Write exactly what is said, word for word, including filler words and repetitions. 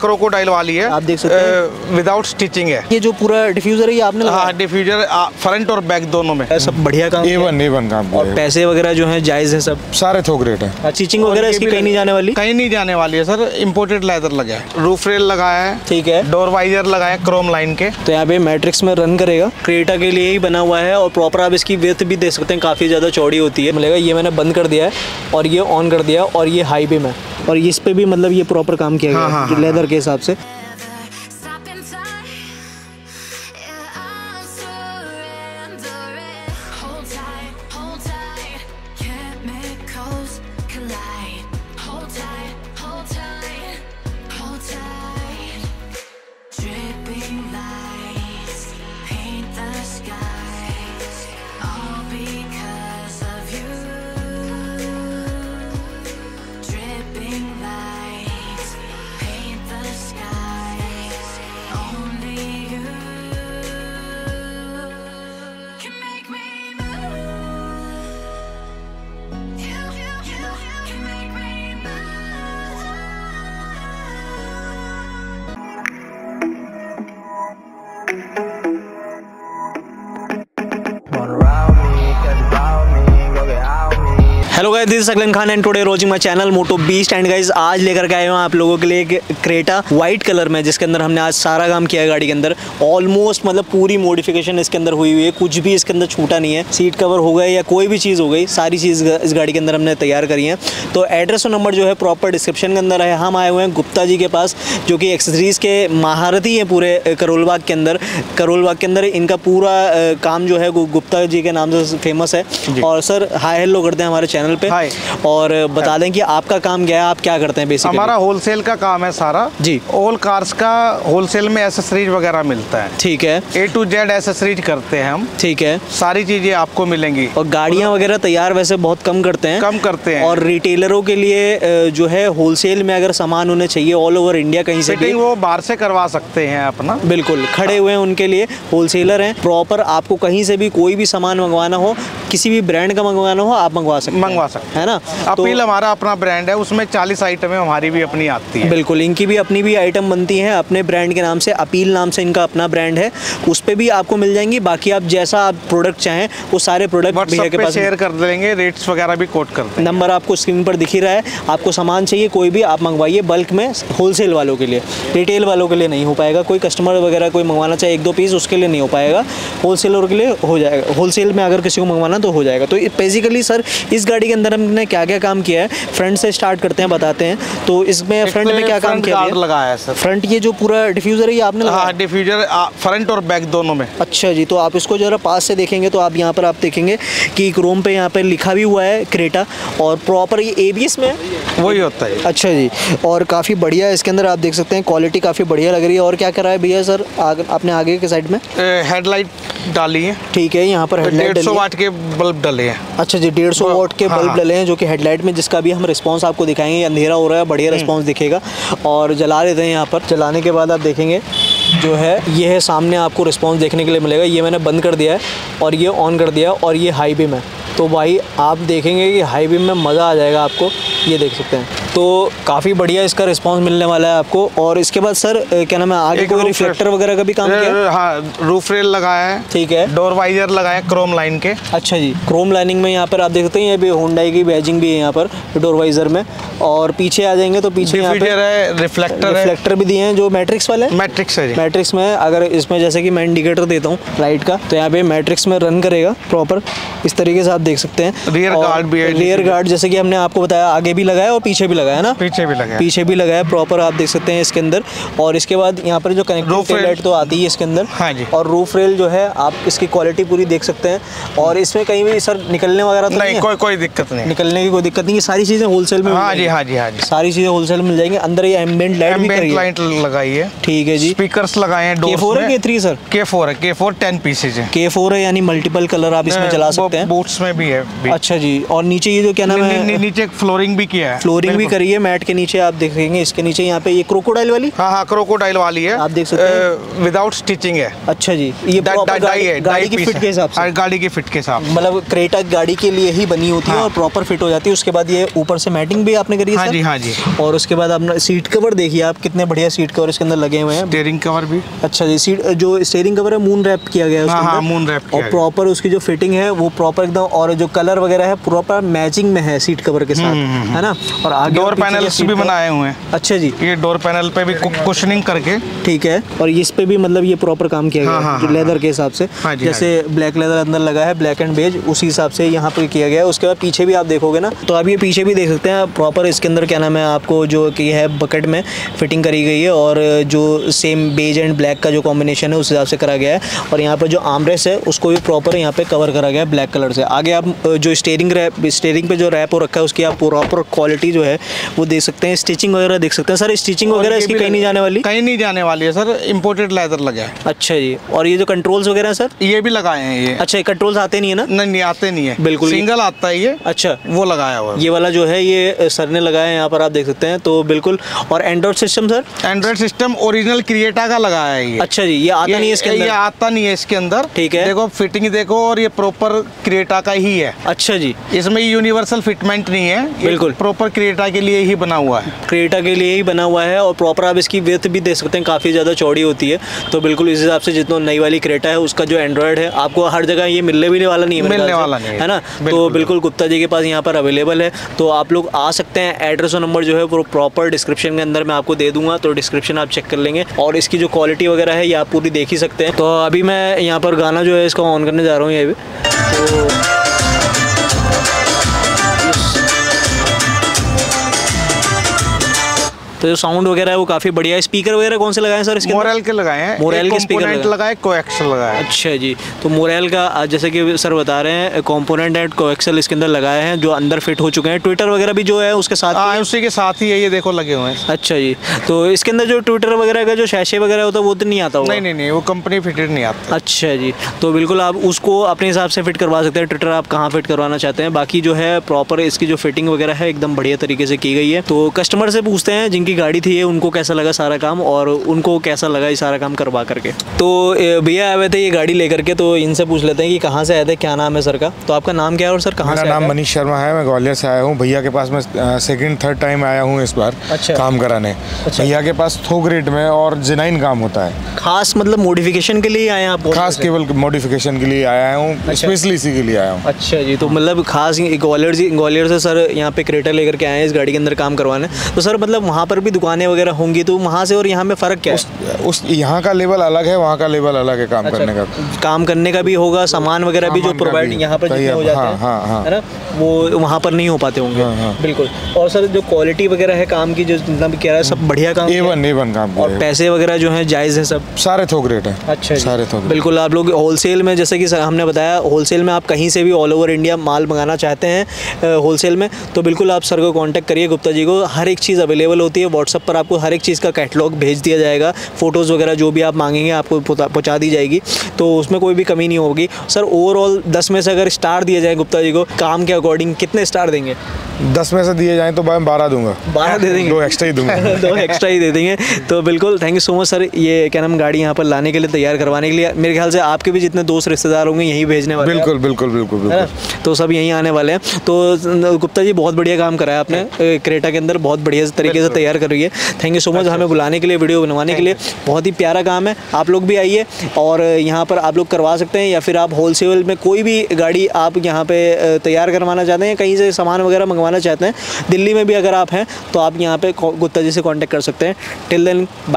Crocodile वाली है, आप देख सकते हैं, विदाउट स्टिचिंग है। ये जो पूरा डिफ्यूजर है ये आपने लगाया? हाँ, डिफ्यूजर फ्रंट और बैक दोनों में। सब बढ़िया काम, एवन एवन काम। और पैसे वगैरह जो है जायज है, सब सारे थोक रेट है। स्टिचिंग वगैरह इसकी कहीं नहीं जाने वाली? कहीं नहीं जाने वाली है सर। इम्पोर्टेड लेदर लगा है, रूफ रेल लगाया है, ठीक है, डोर वाइजर लगाया क्रोम लाइन के। तो यहाँ पे मैट्रिक्स में रन करेगा, क्रेटा के लिए ही बना हुआ है। और प्रॉपर आप इसकी विड्थ भी देख सकते हैं, काफी ज्यादा चौड़ी होती है। मिलेगा, ये मैंने बंद कर दिया है और ये ऑन कर दिया, और ये हाई बीम है, और इस पे भी मतलब ये प्रॉपर काम किया गया है लेदर के हिसाब से। Hello guys, this is Salman Khan and today rousing my channel moto beast. And guys आज लेकर के आए हुए आप लोगों के लिए एक क्रेटा वाइट कलर में, जिसके अंदर हमने आज सारा काम किया है गाड़ी के अंदर। ऑलमोस्ट मतलब पूरी मॉडिफिकेशन इसके अंदर हुई हुई है, कुछ भी इसके अंदर छूटा नहीं है। सीट कवर हो गए या कोई भी चीज़ हो गई, सारी चीज़ इस गाड़ी के अंदर हमने तैयार करी है। तो एड्रेस और नंबर जो है प्रॉपर डिस्क्रिप्शन के अंदर है। हम आए हुए हैं गुप्ता जी के पास, जो कि एक्सेसरीज़ के महारथी हैं पूरे करोल बाग के अंदर। करोल बाग के अंदर इनका पूरा काम जो है गुप्ता जी के नाम से फेमस है। और सर हाय हेलो करते हैं हमारे चैनल पे। और बता दें कि आपका काम क्या है, आप क्या करते हैं? बेसिकली हमारा होलसेल का काम है सारा जी। ऑल कार्स का होलसेल में एक्सेसरीज वगैरह मिलता है, ठीक है, ए टू जेड एक्सेसरीज करते हैं हम, ठीक है, सारी चीजें आपको मिलेंगी। और गाड़ियां वगैरह तैयार वैसे बहुत कम करते हैं, कम करते हैं। और रिटेलरों के लिए जो है होलसेल में अगर सामान उन्हें चाहिए ऑल ओवर इंडिया कहीं से, वो बाहर से करवा सकते हैं अपना, बिल्कुल खड़े हुए हैं उनके लिए होलसेलर है प्रॉपर। आपको कहीं से भी कोई भी सामान मंगवाना हो, किसी भी ब्रांड का मंगवाना हो, आप मंगवा सकते हैं, मंगवा सकते हैं, है ना। अपील तो, हमारा अपना ब्रांड है, उसमें चालीस आइटमें हमारी भी अपनी आती है, बिल्कुल। इनकी भी अपनी भी आइटम बनती हैं अपने ब्रांड के नाम से। अपील नाम से इनका अपना ब्रांड है, उस पर भी आपको मिल जाएंगी। बाकी आप जैसा आप प्रोडक्ट चाहें वो सारे प्रोडक्ट भैया के पास शेयर कर देंगे, रेट्स वगैरह भी कोट कर देंगे। नंबर आपको स्क्रीन पर दिख ही रहा है। आपको सामान चाहिए कोई भी, आप मंगवाइए बल्क में, होलसेल वालों के लिए। रिटेल वालों के लिए नहीं हो पाएगा, कोई कस्टमर वगैरह कोई मंगवाना चाहिए एक दो पीस, उसके लिए नहीं हो पाएगा, होलसेलर के लिए हो जाएगा। होलसेल में अगर किसी को मंगवाना तो हो जाएगा। तो बेसिकली सर इस गाड़ी के अंदर हमने क्या क्या काम किया है, फ्रंट से स्टार्ट करते हैं, बताते हैं। तो इसमें फ्रंट में क्या काम किया लगाया है सर? फ्रंट ये जो पूरा डिफ्यूजर है ये आपने लगाया? हाँ, डिफ्यूजर फ्रंट और बैक दोनों में। अच्छा जी, तो आप इसको जरा पास से देखेंगे तो आप यहाँ पर आप देखेंगे कि क्रोम पे यहाँ पर लिखा भी हुआ है क्रेटा, और प्रॉपर ये एबीएस में वही होता है। अच्छा जी, और काफ़ी बढ़िया इसके अंदर आप देख सकते हैं, क्वालिटी काफ़ी बढ़िया लग रही है। और क्या करा है भैया सर आपने आगे के साइड में? हेडलाइट डाली है, ठीक है, यहाँ पर डेढ़ सौ वाट के बल्ब डले हैं। अच्छा जी, डेढ़ सौ वाट के बल्ब डले हैं जो कि हेडलाइट में, जिसका भी हम रिस्पांस आपको दिखाएंगे। अंधेरा हो रहा है, बढ़िया रिस्पांस दिखेगा। और जला लेते हैं यहाँ पर, जलाने के बाद आप देखेंगे जो है ये है सामने आपको रिस्पांस देखने के लिए मिलेगा। ये मैंने बंद कर दिया है और ये ऑन कर दिया, और ये हाई बीम है। तो भाई आप देखेंगे कि हाई बीम में मज़ा आ जाएगा आपको, ये देख सकते हैं। तो काफ़ी बढ़िया इसका रिस्पांस मिलने वाला है आपको। और इसके बाद सर क्या नाम है, आगे कोई रिफ्लेक्टर वगैरह का भी काम किया? हाँ, रूफ रेल लगाया है, ठीक है, डोर वाइजर लगाया क्रोम लाइन के। अच्छा जी, क्रोम लाइनिंग में यहाँ पर आप देख सकते हैं, ये भी होंडाई की बैजिंग भी है यहाँ पर डोर वाइजर में। और पीछे आ जाएंगे तो पीछे है रिफ्लेक्टर, रिफ्लेक्टर भी दिए हैं जो मैट्रिक्स वाले, मैट्रिक्स है। मैट्रिक्स में अगर इसमें जैसे कि मैं इंडिकेटर देता हूँ लाइट का, तो यहाँ पे मैट्रिक्स में रन करेगा प्रॉपर इस तरीके से, आप देख सकते हैं। रियर गार्ड भी है, रियर गार्ड जैसे कि हमने आपको बताया आगे भी लगाया और पीछे भी लगाया ना, पीछे भी लगाया, पीछे भी लगाया प्रॉपर, आप देख सकते हैं इसके अंदर। और इसके बाद यहाँ पर जो कनेक्टिंग लाइट तो आती है इसके अंदर, हाँ जी। और रूफ रेल जो है आप इसकी क्वालिटी पूरी देख सकते हैं। और इसमें कहीं भी सर निकलने वगैरह तो नहीं? कोई कोई दिक्कत नहीं, निकलने की कोई दिक्कत नहीं। सारी चीज़ें होलसेल में, हाँ जी हाँ जी हाँ जी, सारी चीज़ें होलसेल मिल जाएंगी। अंदर ये एम्बिएंट लाइट लगाई है, ठीक है जी। स्पीकर्स लगाए हैं, के फोर है के थ्री सर? के फोर है, के फोर टेन पीसेज है, के फोर है, यानी मल्टीपल कलर आप इसमें चला सकते हैं। बूट्स में भी है। अच्छा जी, और नीचे ये जो क्या नाम है, नीचे फ्लोरिंग भी किया है, फ्लोरिंग भी करिए मैट के नीचे, आप देखेंगे इसके नीचे यहाँ पे ये क्रोकोडाइल वाली। हाँ हाँ क्रोकोडाइल वाली है, आप देख सकते हैं विदाउट स्टिचिंग है। अच्छा जी, ये गाड़ी की फिट के हिसाब से, गाड़ी की फिट के हिसाब से, मतलब क्रेटा गाड़ी के लिए ही बनी होती है और प्रॉपर फिट हो जाती है। उसके बाद ये ऊपर से मैटिंग भी आपने करी है। हाँ जी हाँ जी। और उसके बाद आपने सीट कवर देखिए आप, कितने बढ़िया सीट कवर इसके अंदर लगे हुए हैं, स्टीयरिंग कवर भी। अच्छा जी, सीट जो स्टीयरिंग कवर है मून रैप किया गया है उसके अंदर, मून रैप और प्रॉपर उसकी जो फिटिंग है वो प्रॉपर एकदम, और जो कलर वगैरह है प्रॉपर मैचिंग में है सीट कवर के साथ, है ना। और आगे डोर पैनल्स भी बनाए हुए हैं। अच्छा जी, ये डोर पैनल पे भी कुशनिंग करके, ठीक है। और इस पे भी मतलब ये प्रॉपर काम किया गया है लेदर के हिसाब से, जैसे ब्लैक लेदर अंदर लगा है, ब्लैक एंड बेज, उसी हिसाब से यहाँ पे किया गया है। उसके बाद पीछे भी आप देखोगे ना, तो आप ये पीछे भी देख सकते हैं प्रॉपर इसके अंदर क्या नाम है आपको जो कि है बकेट में फिटिंग करी गई है, और जो सेम बेज एंड ब्लैक का जो कॉम्बिनेशन है उस हिसाब से करा गया है। और यहाँ पर जो आर्मरेस्ट है उसको भी प्रॉपर यहाँ पे कवर करा गया है ब्लैक कलर से। आगे आप जो स्टीयरिंग रैप, स्टीयरिंग पे जो रैप हो रखा है उसकी आप प्रॉपर क्वालिटी जो है वो देख सकते हैं, स्टिचिंग वगैरह देख सकते हैं। सर स्टिचिंग वगैरह इसकी कहीं नहीं जाने वाली, कहीं नहीं जाने वाली है सर, इम्पोर्टेड लेदर लगा है। अच्छा जी, और ये जो कंट्रोल्स वगैरह सर ये भी लगाए हैं ये। अच्छा, कंट्रोल्स आते नहीं है ना? नहीं आते नहीं है, बिल्कुल सिंगल आता है ये। अच्छा, वो लगाया हुआ है ये वाला जो है, ये सर ने लगाया है यहाँ पर, आप देख सकते हैं तो बिल्कुल। और android system sir, android system original Creta का लगाया है ये। अच्छा जी, ये आता नहीं है इसके अंदर, ये आता नहीं है इसके अंदर, ठीक है। देखो फिटिंग देखो, और ये प्रॉपर क्रिएटा का ही है। अच्छा जी, इसमें यूनिवर्सल फिटमेंट नहीं है, बिल्कुल प्रॉपर क्रिएटा के लिए ही बना हुआ है, क्रिएटा के लिए ही बना हुआ है। और प्रॉपर आप इसकी विड्थ भी देख सकते हैं, काफ़ी ज़्यादा चौड़ी होती है, तो बिल्कुल इस हिसाब से जितना नई वाली क्रेटा है उसका जो एंड्रॉयड है आपको हर जगह ये मिलने भी वाला नहीं है, मिलने वाला नहीं है ना। तो बिल्कुल गुप्ता जी के पास यहाँ पर अवेलेबल है, तो आप लोग आ सकते हैं। एड्रेस और नंबर जो है वो प्रॉपर डिस्क्रिप्शन के अंदर मैं आपको दे दूंगा, तो डिस्क्रिप्शन आप चेक कर लेंगे। और इसकी जो क्वालिटी वगैरह है ये आप पूरी देख ही सकते हैं। तो अभी मैं यहाँ पर गाना जो है इसका ऑन करने जा रहा हूँ, ये भी तो तो जो साउंड वगैरह है वो काफी बढ़िया है। स्पीकर वगैरह कौन से लगाए हैं सर इसके? मोरेल के लगाए हैं, मोरेल के स्पीकर लगाए, कोएक्सल लगाए। अच्छा जी, तो मोरेल का जैसे कि सर बता रहे हैं कंपोनेंट एंड कोएक्सल इसके अंदर लगाए हैं जो अंदर फिट हो चुके हैं। ट्विटर वगैरह भी जो है उसके साथ आ, उसी के साथ ही है ये देखो लगे हुए हैं। अच्छा जी, तो इसके अंदर जो ट्विटर वगैरह का जो शैशे वगैरह होता है वो तो नहीं आता होगा? नहीं नहीं, वो कंपनी फिटेड नहीं आता। अच्छा जी, तो बिल्कुल आप उसको अपने हिसाब से फिट करवा सकते हैं, ट्विटर आप कहाँ फिट करवाना चाहते हैं। बाकी जो है प्रॉपर इसकी जो फिटिंग वगैरह है एकदम बढ़िया तरीके से की गई है। तो कस्टमर से पूछते हैं जिनकी गाड़ी थी उनको कैसा लगा सारा काम, और उनको कैसा लगा ये सारा काम करवा करके। तो भैया आए हुए थे ये गाड़ी लेकर के, तो इनसे पूछ लेते हैं कि कहाँ से आए थे, क्या नाम है सर का, तो आपका नाम क्या है और सर कहाँ से? मेरा नाम मनीष शर्मा है, मैं ग्वालियर से आया हूँ। भैया के पास मैं सेकंड थर्ड टाइम आया हूँ इस बार। अच्छा। काम कराने। अच्छा। भैया के पास थोक रेट में और जिनाइन काम होता है, खास मतलब मॉडिफिकेशन के लिए आए हैं आप? खास केवल मॉडिफिकेशन के लिए आया हूँ, स्पेशली इसी के लिए आया हूँ। अच्छा जी, तो मतलब खास ग्वालियर ग्वालियर से सर यहाँ पे क्रेटा लेकर के आए हैं इस गाड़ी के अंदर काम करवाने। तो सर मतलब वहाँ पर भी दुकानें वगैरह होंगी, तो वहाँ से और यहाँ में फ़र्क क्या है? उस, उस यहाँ का लेवल अलग है, वहाँ का लेवल अलग है काम। अच्छा, करने का काम करने का भी होगा, सामान वगैरह भी जो प्रोवाइड यहाँ पर जितने हो जाते हैं, हाँ, हाँ, है ना, वो वहाँ पर नहीं हो पाते होंगे। हाँ, हाँ, बिल्कुल। और सर जो क्वालिटी वगैरह है काम की, जो जितना भी कह रहा है सब बढ़िया काम, एवन एवन काम। और पैसे वगैरह जो है जायज़ है सब, सारे थोक रेट है। अच्छा, सारे थोक। बिल्कुल, आप लोग होलसेल में जैसे कि हमने बताया होलसेल में आप कहीं से भी ऑल ओवर इंडिया माल मंगाना चाहते हैं होलसेल में, तो बिल्कुल आप सर को कॉन्टैक्ट करिए, गुप्ता जी को। हर एक चीज़ अवेलेबल होती है, व्हाट्सएप पर आपको हर एक चीज़ का कैटलॉग भेज दिया जाएगा, फोटोज़ वगैरह जो भी आप मांगेंगे आपको पहुंचा दी जाएगी, तो उसमें कोई भी कमी नहीं होगी। सर ओवरऑल दस में से अगर स्टार दिया जाए गुप्ता जी को काम के अकॉर्डिंग, कितने स्टार देंगे? दस में से दिए जाएँ तो मैं बारह दूंगा, बारह दे देंगे, दो एक्स्ट्रा ही दूंगा दो एक्स्ट्रा ही दे देंगे। तो बिल्कुल thank you so much sir, ये क्या नाम गाड़ी यहाँ पर लाने के लिए, तैयार करवाने के लिए। मेरे ख्याल से आपके भी जितने दोस्त रिश्तेदार होंगे यहीं भेजने वाले हैं। बिल्कुल बिल्कुल बिल्कुल बिल्कुल, तो सब यहीं आने वाले हैं। तो गुप्ता जी बहुत बढ़िया काम कराया आपने क्रेटा के अंदर, बहुत बढ़िया तरीके से तैयार कर रही है। थैंक यू सो मच हमें बुलाने के लिए, वीडियो बनवाने के लिए, बहुत ही प्यारा काम है। आप लोग भी आइए और यहाँ पर आप लोग करवा सकते हैं, या फिर आप होलसेल में कोई भी गाड़ी आप यहाँ पर तैयार करवाना चाहते हैं, कहीं से सामान वगैरह मंगवा चाहते हैं, दिल्ली में भी अगर आप हैं तो आप यहाँ पे गुप्ता जी से कांटेक्ट कर सकते हैं। Till then bye.